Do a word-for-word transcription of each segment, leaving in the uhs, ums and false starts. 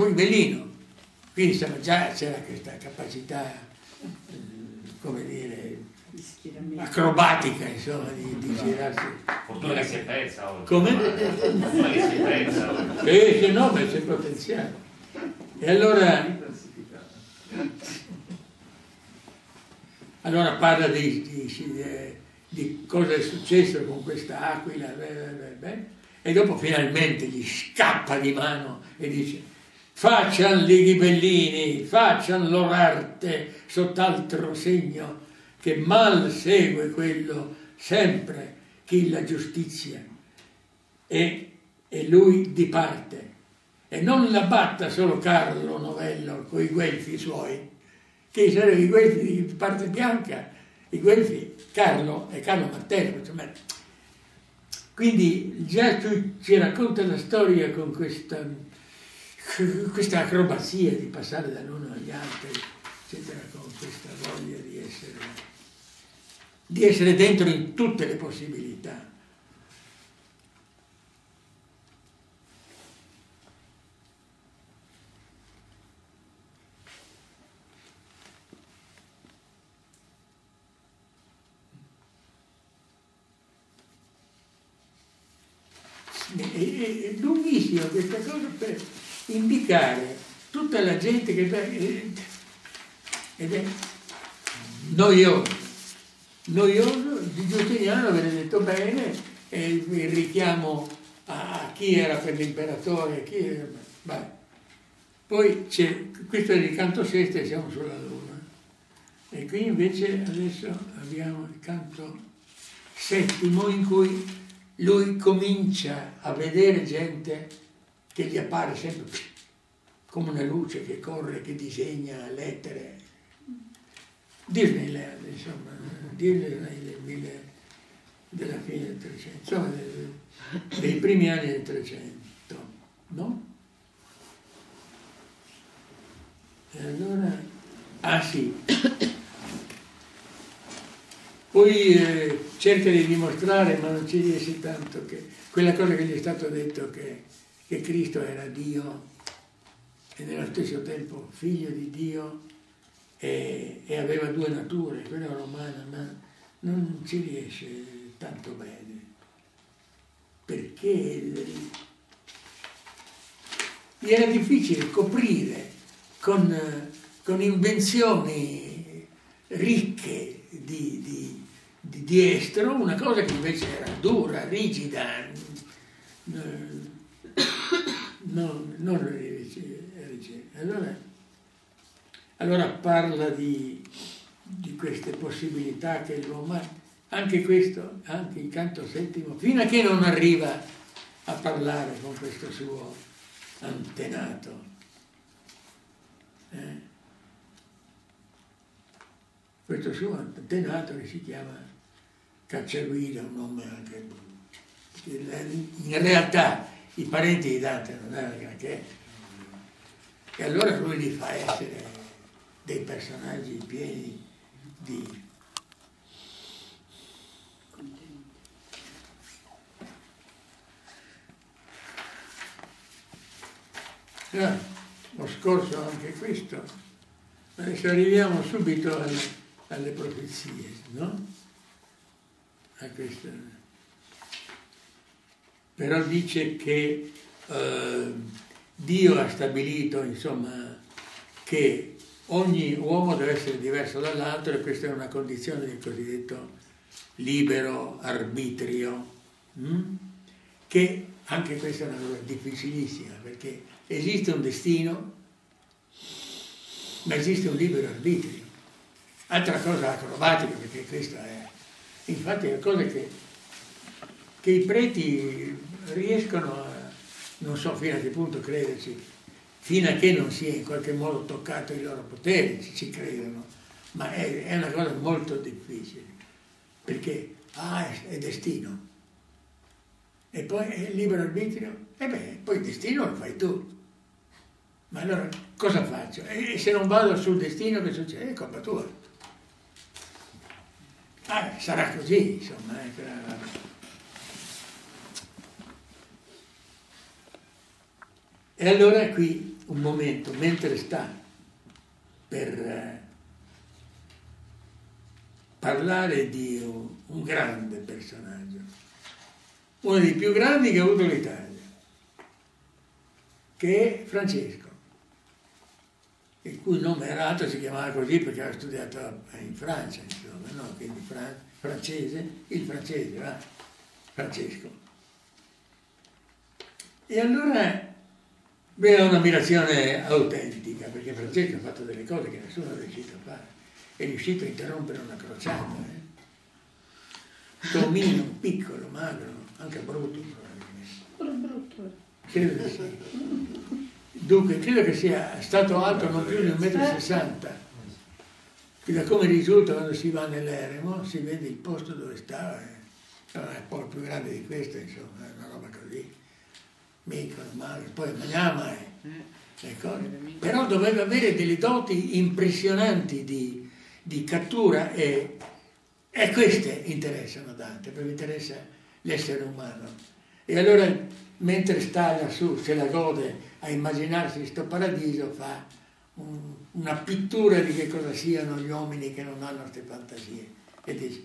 con Bellino, quindi già c'era questa capacità, come dire, acrobatica, insomma, di, di girarsi. Fortuna che si è persa oggi. Come? Fortuna che si è persa oggi. Eh, se no, ma c'è potenziale. E allora, allora parla di, di, di cosa è successo con questa aquila, beh, beh, beh, e dopo finalmente gli scappa di mano e dice: faccian li ghibellini, faccian loro arte sott'altro segno, che mal segue quello sempre chi la giustizia e, e lui diparte. E non la batta solo Carlo Novello con i guelfi suoi, che sono i guelfi di parte bianca, i guelfi Carlo e Carlo Martello. Quindi già tu ci racconta la storia con questa, questa acrobazia di passare dall'uno agli altri, eccetera, con questa voglia di essere, di essere dentro in tutte le possibilità. È lunghissima questa cosa per indicare tutta la gente che ed è noioso, noioso. Di Giustiniano ve l'ho detto bene, e il richiamo a chi era per l'imperatore, chi era. Vai. Poi c'è, questo è il canto sesto e siamo sulla luna, e qui invece adesso abbiamo il canto settimo in cui lui comincia a vedere gente che gli appare sempre come una luce che corre, che disegna lettere. Disneyland, insomma, Disneyland del mille, della fine del Trecento, insomma, dei, dei primi anni del Trecento, no? E allora, ah sì, poi eh, cerca di dimostrare, ma non ci riesce tanto, che quella cosa che gli è stato detto, che, che Cristo era Dio e nello stesso tempo figlio di Dio e, e aveva due nature, quella romana, ma non ci riesce tanto bene, perché il, gli era difficile coprire con, con invenzioni ricche Di, di, di diestro una cosa che invece era dura, rigida, non, non, non rigida. Allora, allora parla di, di queste possibilità che l'uomo ha, anche questo, anche il canto settimo, fino a che non arriva a parlare con questo suo antenato. Eh? Questo suo antenato che si chiama Cacciaguida, un nome anche. In realtà i parenti di Dante non erano granché. E allora lui li fa essere dei personaggi pieni di. Ah, ho scorso anche questo. Adesso arriviamo subito al. alle profezie, no? A questa. Però dice che eh, Dio ha stabilito, insomma, che ogni uomo deve essere diverso dall'altro, e questa è una condizione del cosiddetto libero arbitrio, hm? Che anche questa è una cosa difficilissima, perché esiste un destino, ma esiste un libero arbitrio. Altra cosa acrobatica, perché questa è, infatti è una cosa che, che i preti riescono a, non so fino a che punto crederci, fino a che non sia in qualche modo toccato i loro poteri, ci, ci credono, ma è, è una cosa molto difficile, perché ah, è, è destino, e poi è libero arbitrio, e beh, poi il destino lo fai tu. Ma allora cosa faccio? E se non vado sul destino che succede? È colpa tua. Ah, sarà così, insomma. Eh, tra... E allora qui un momento, mentre sta per parlare di un grande personaggio, uno dei più grandi che ha avuto l'Italia, che è Francesco, il cui nome errato si chiamava così perché aveva studiato in Francia, insomma, no? Quindi fran francese, il francese, va? Francesco. E allora era un'ammirazione autentica, perché Francesco ha fatto delle cose che nessuno è riuscito a fare, è riuscito a interrompere una crociata, eh? Tomino, piccolo, magro, anche brutto probabilmente. Brutto. Credo che sia. Dunque, credo che sia stato alto non più di un metro e sessanta. E da come risulta quando si va nell'eremo, si vede il posto dove stava, eh. Non è poi più grande di questo, insomma, è una roba così. Mica normale, poi mangiava, eh. Però doveva avere delle doti impressionanti di, di cattura e, e queste interessano Dante, perché interessa l'essere umano. E allora, mentre sta lassù, se la gode a immaginarsi questo paradiso, fa un, una pittura di che cosa siano gli uomini che non hanno queste fantasie. E dice,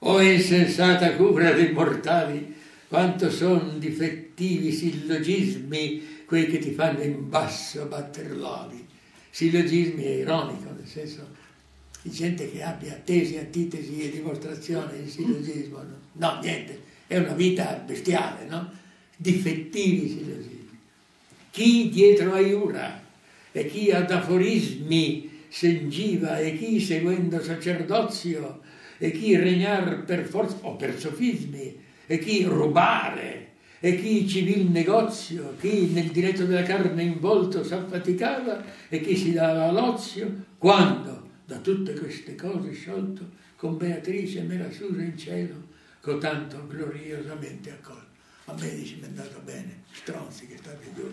o insensata cura dei mortali, quanto sono difettivi sillogismi quei che ti fanno in basso batter l'odio. Sillogismi è ironico, nel senso di gente che abbia tesi, antitesi e dimostrazioni di sillogismo. No? no, niente, è una vita bestiale, no? Difettivi sillogismi. Chi dietro aiura e chi ad aforismi sengiva e chi seguendo sacerdozio e chi regnar per forza o per sofismi e chi rubare e chi civil negozio, chi nel diretto della carne in volto s'affaticava e chi si dava all'ozio, quando da tutte queste cose sciolto con Beatrice me la susa in cielo cotanto gloriosamente accolto. A me dice, mi è andato bene, stronzi che state giù,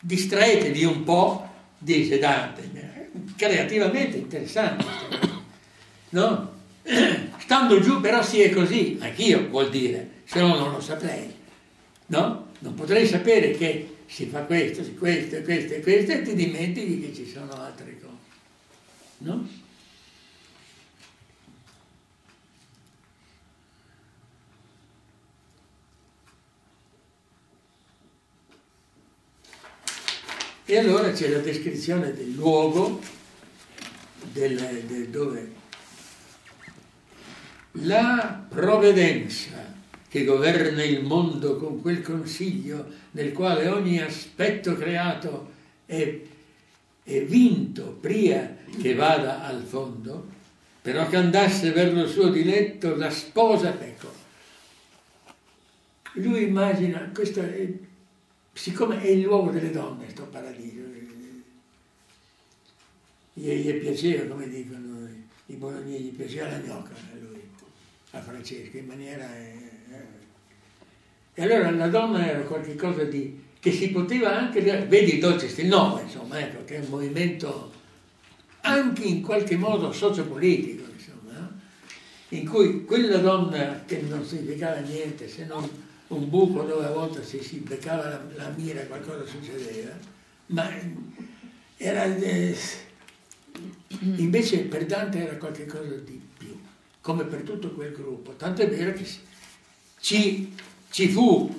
distraetevi un po', dice Dante, creativamente interessante, no? Stando giù però si è così, anch'io vuol dire, se no non lo saprei, no? Non potrei sapere che si fa questo, questo, questo e questo e ti dimentichi che ci sono altre cose, no? E allora c'è la descrizione del luogo del, del dove la provvidenza che governa il mondo con quel consiglio nel quale ogni aspetto creato è, è vinto prima che vada al fondo, però che andasse verso il suo diletto la sposa, ecco. Lui immagina questa. Siccome è il luogo delle donne, sto paradiso, gli, gli piaceva, come dicono i bolognesi, gli piaceva la gnocca a lui, a Francesco, in maniera... Eh, eh. E allora la donna era qualcosa di... che si poteva anche... Vedi il Dolce Stil Novo, insomma, ecco, che è un movimento anche in qualche modo sociopolitico, insomma, eh? In cui quella donna che non significava niente se non... un buco dove a volte se si beccava la, la mira qualcosa succedeva, ma era eh, invece per Dante era qualcosa di più, come per tutto quel gruppo, tanto è vero che ci, ci fu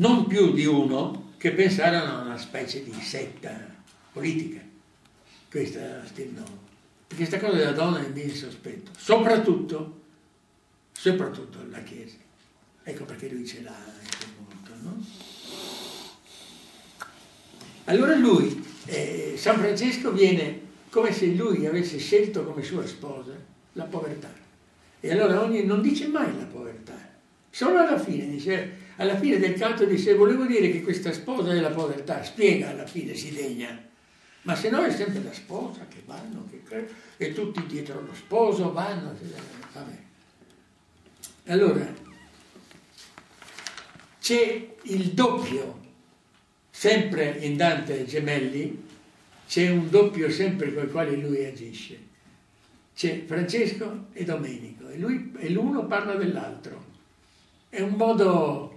non più di uno che pensarono a una specie di setta politica, questa era Stil Novo, perché questa cosa della donna mi mise in sospetto, soprattutto, soprattutto la Chiesa. Ecco perché lui ce l'ha anche molto, no? Allora lui, eh, San Francesco viene come se lui avesse scelto come sua sposa la povertà. E allora ogni, non dice mai la povertà, solo alla fine, dice, alla fine del canto dice, volevo dire che questa sposa è la povertà, spiega alla fine, si degna. Ma se no è sempre la sposa che vanno, che, e tutti dietro lo sposo vanno, vabbè. Allora... c'è il doppio, sempre in Dante Gemelli, c'è un doppio sempre con il quale lui agisce. C'è Francesco e Domenico, e l'uno parla dell'altro. È un modo